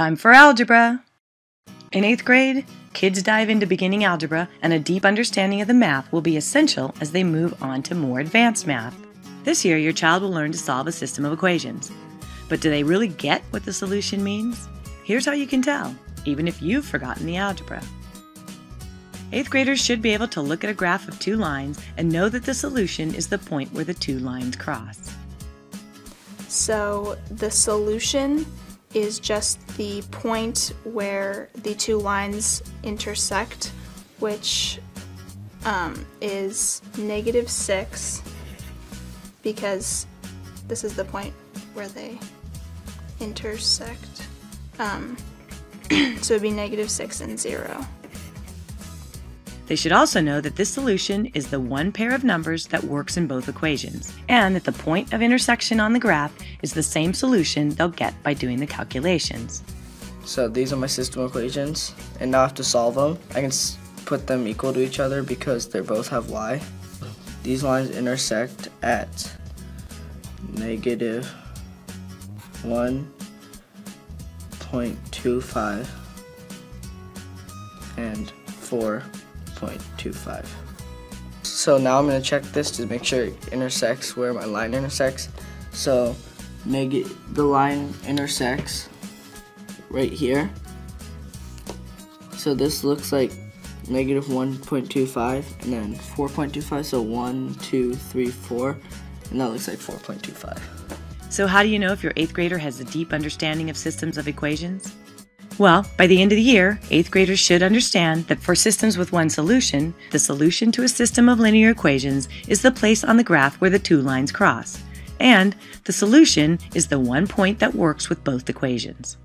Time for algebra! In 8th grade, kids dive into beginning algebra, and a deep understanding of the math will be essential as they move on to more advanced math. This year, your child will learn to solve a system of equations. But do they really get what the solution means? Here's how you can tell, even if you've forgotten the algebra. 8th graders should be able to look at a graph of two lines and know that the solution is the point where the two lines cross. So the solution is just the point where the two lines intersect, which is -6, because this is the point where they intersect. So it would be -6 and 0. They should also know that this solution is the one pair of numbers that works in both equations, and that the point of intersection on the graph is the same solution they'll get by doing the calculations. So these are my system equations, and now I have to solve them. I can put them equal to each other because they both have y. These lines intersect at -1.25 and 4.25. So now I'm going to check this to make sure it intersects where my line intersects. So the line intersects right here. So this looks like -1.25 and then 4.25. So 1, 2, 3, 4. And that looks like 4.25. So how do you know if your 8th grader has a deep understanding of systems of equations? Well, by the end of the year, 8th graders should understand that for systems with one solution, the solution to a system of linear equations is the place on the graph where the two lines cross, and the solution is the one point that works with both equations.